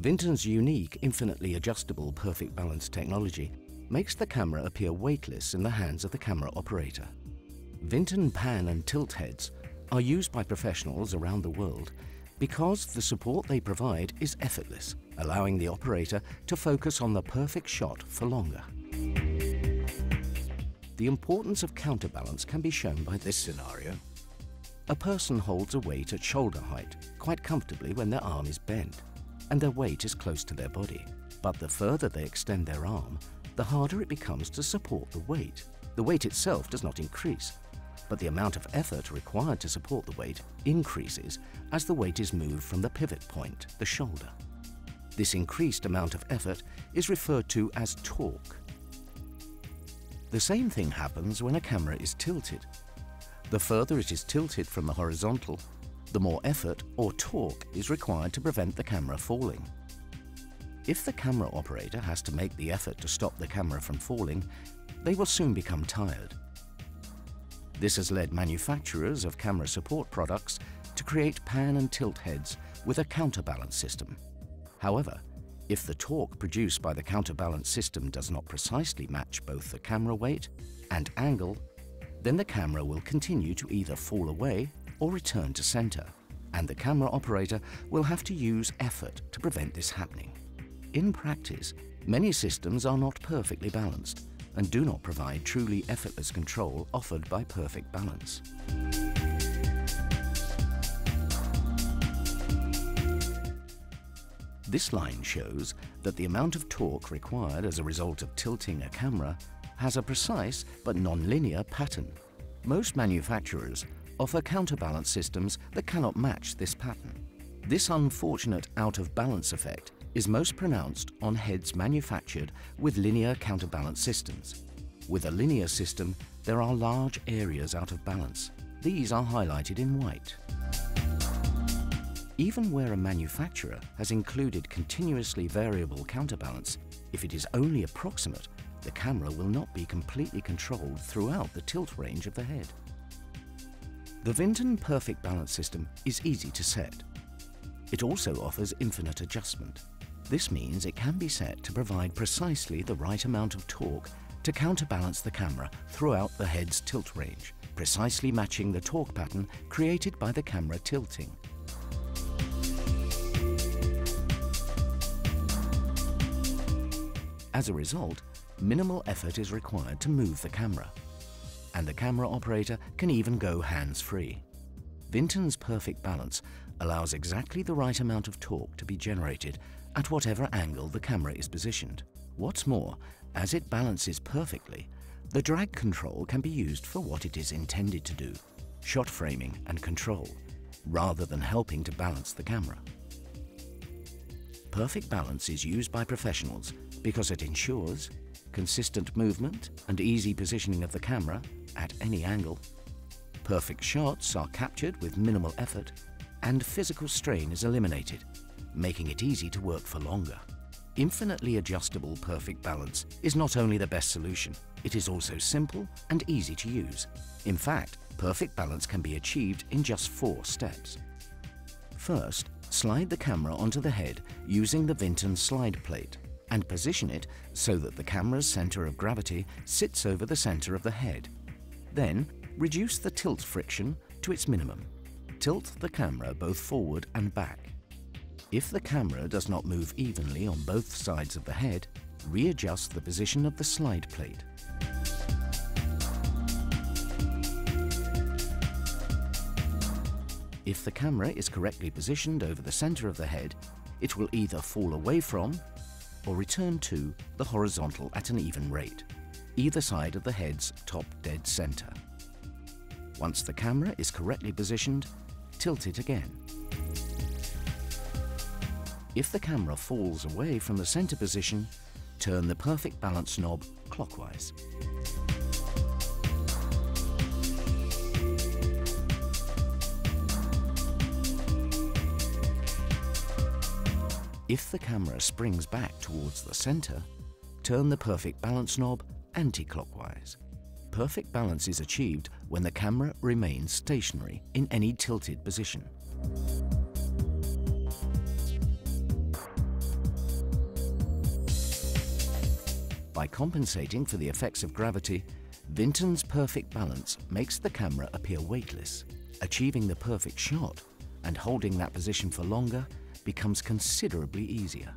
Vinten's unique, infinitely adjustable Perfect Balance technology makes the camera appear weightless in the hands of the camera operator. Vinten pan and tilt heads are used by professionals around the world because the support they provide is effortless, allowing the operator to focus on the perfect shot for longer. The importance of counterbalance can be shown by this scenario. A person holds a weight at shoulder height quite comfortably when their arm is bent, and their weight is close to their body. But the further they extend their arm, the harder it becomes to support the weight. The weight itself does not increase, but the amount of effort required to support the weight increases as the weight is moved from the pivot point, the shoulder. This increased amount of effort is referred to as torque. The same thing happens when a camera is tilted. The further it is tilted from the horizontal, the more effort or torque is required to prevent the camera falling. If the camera operator has to make the effort to stop the camera from falling, they will soon become tired. This has led manufacturers of camera support products to create pan and tilt heads with a counterbalance system. However, if the torque produced by the counterbalance system does not precisely match both the camera weight and angle, then the camera will continue to either fall away or return to center, and the camera operator will have to use effort to prevent this happening. In practice, many systems are not perfectly balanced and do not provide truly effortless control offered by Perfect Balance. This line shows that the amount of torque required as a result of tilting a camera has a precise but non-linear pattern. Most manufacturers offer counterbalance systems that cannot match this pattern. This unfortunate out-of-balance effect is most pronounced on heads manufactured with linear counterbalance systems. With a linear system, there are large areas out of balance. These are highlighted in white. Even where a manufacturer has included continuously variable counterbalance, if it is only approximate, the camera will not be completely controlled throughout the tilt range of the head. The Vinten Perfect Balance system is easy to set. It also offers infinite adjustment. This means it can be set to provide precisely the right amount of torque to counterbalance the camera throughout the head's tilt range, precisely matching the torque pattern created by the camera tilting. As a result, minimal effort is required to move the camera, and the camera operator can even go hands-free. Vinten's Perfect Balance allows exactly the right amount of torque to be generated at whatever angle the camera is positioned. What's more, as it balances perfectly, the drag control can be used for what it is intended to do, shot framing and control, rather than helping to balance the camera. Perfect Balance is used by professionals because it ensures consistent movement and easy positioning of the camera at any angle. Perfect shots are captured with minimal effort, and physical strain is eliminated, making it easy to work for longer. Infinitely adjustable Perfect Balance is not only the best solution, it is also simple and easy to use. In fact, Perfect Balance can be achieved in just 4 steps. First, slide the camera onto the head using the Vinten slide plate, and position it so that the camera's center of gravity sits over the center of the head. Then, reduce the tilt friction to its minimum. Tilt the camera both forward and back. If the camera does not move evenly on both sides of the head, readjust the position of the slide plate. If the camera is correctly positioned over the center of the head, it will either fall away from or return to the horizontal at an even rate, either side of the head's top dead center. Once the camera is correctly positioned, tilt it again. If the camera falls away from the center position, turn the Perfect Balance knob clockwise. If the camera springs back towards the center, turn the Perfect Balance knob anti-clockwise. Perfect balance is achieved when the camera remains stationary in any tilted position. By compensating for the effects of gravity, Vinten's perfect balance makes the camera appear weightless. Achieving the perfect shot and holding that position for longer becomes considerably easier.